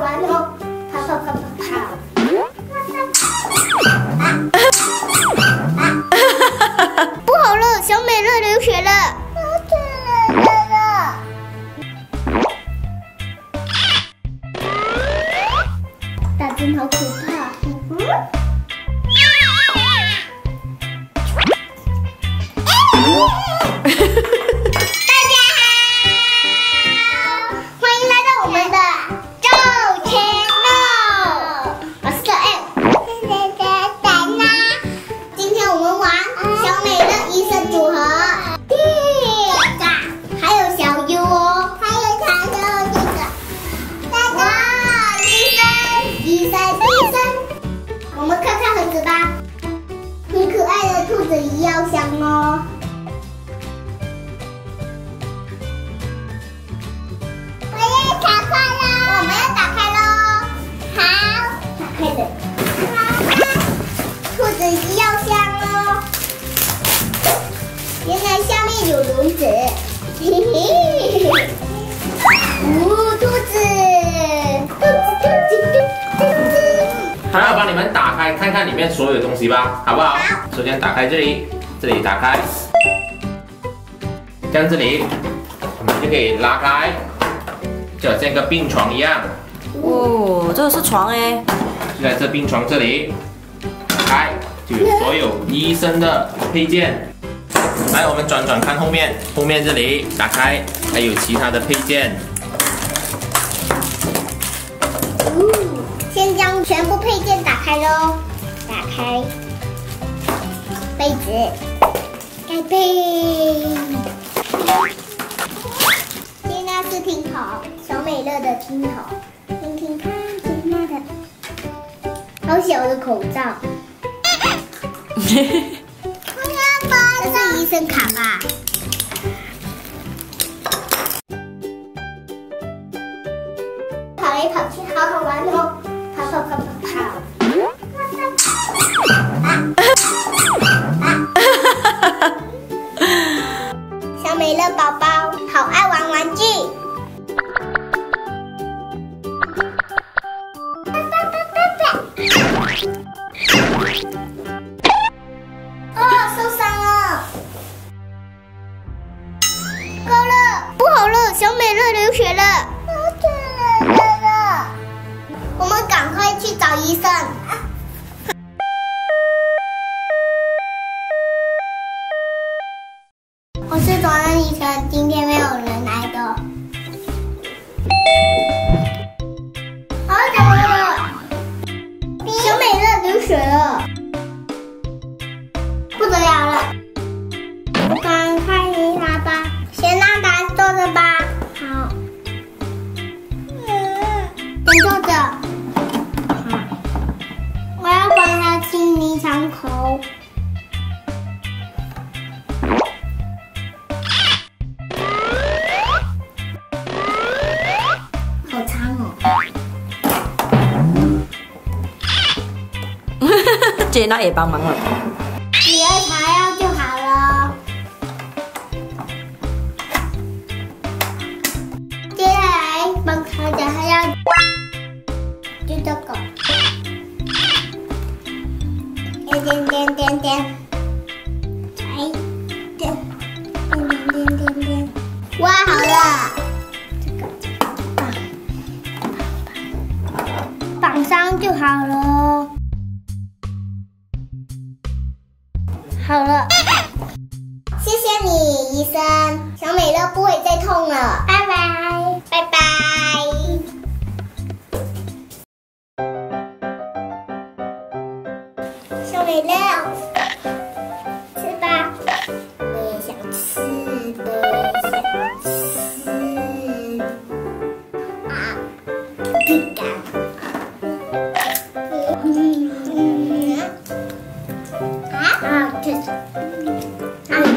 完了，跑跑跑跑跑！不好了，小美乐流血了！大金好可怕！ 不要想哦，我要打开喽！我们要打开喽！好，打开的。兔子一要箱哦，原来下面有轮子，嘿嘿。哦，兔子。还要帮你们打开，看看里面所有东西吧，好不好？好。 首先打开这里，这里打开，像这里，我们就可以拉开，就好像一个病床一样。哦，这是床哎。就在这病床这里，打开就有所有医生的配件。来，我们转转看后面，后面这里打开还有其他的配件。先将全部配件打开喽，打开。 被子，盖被，接那是听筒，小美乐的听筒，听听看，听那的，好小的口罩，这是医生卡吧？跑来跑去，好好玩哦，跑跑跑跑跑。 美乐宝宝好爱玩玩具，哦，受伤了，够了，不好了，小美乐流血了，我们赶快去找医生。 我是主任医生，今天没有人来的。啊，怎么了？小美乐流血了，不得了了！赶快离开吧，先让他坐着吧。好，先坐着。好，我要帮他清理伤口。 姐那也帮忙了，只要擦药就好了。接下来帮他擦药，就这个，点点点点点，哎，点点点点点，哇，好了，这个绑上就好了。 好了，谢谢你，医生。小美乐不会再痛了，拜拜，拜拜。小美乐，吃吧，我也想吃，啊，饼干。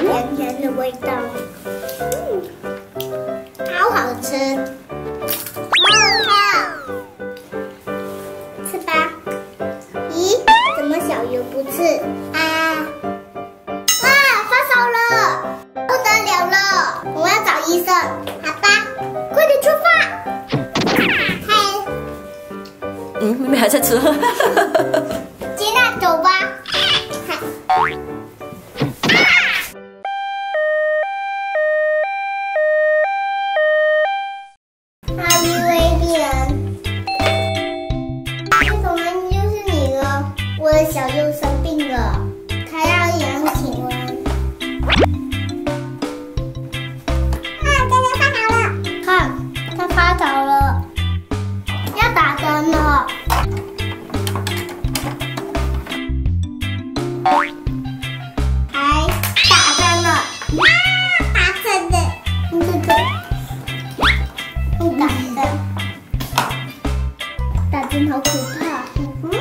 甜甜的味道，好好吃，好好吃吧？咦，怎么小油不吃？嗯，妹妹还在吃。鸡蛋走吧。阿姨威必然，这种人就是你了。我的小舅生病了，他要量体温。啊，真的发烧了！看，他发烧了，要打针了。还打针了！啊，打针的，你这个。 真好可怕！嗯，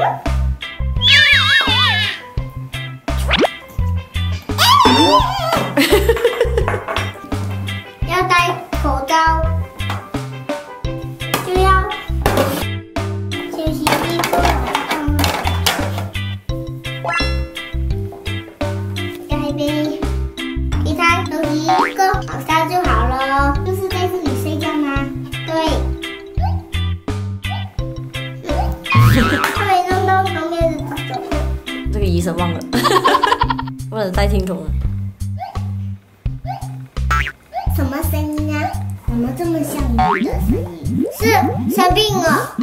要戴口罩，就要休息一会儿。下一杯，你猜有一个好笑就好了，就是在这里睡觉吗？对。 差点弄到旁边的大狗。这个医生忘了，忘了戴听筒了。什么声音啊？怎么这么像你的声音？是生病了。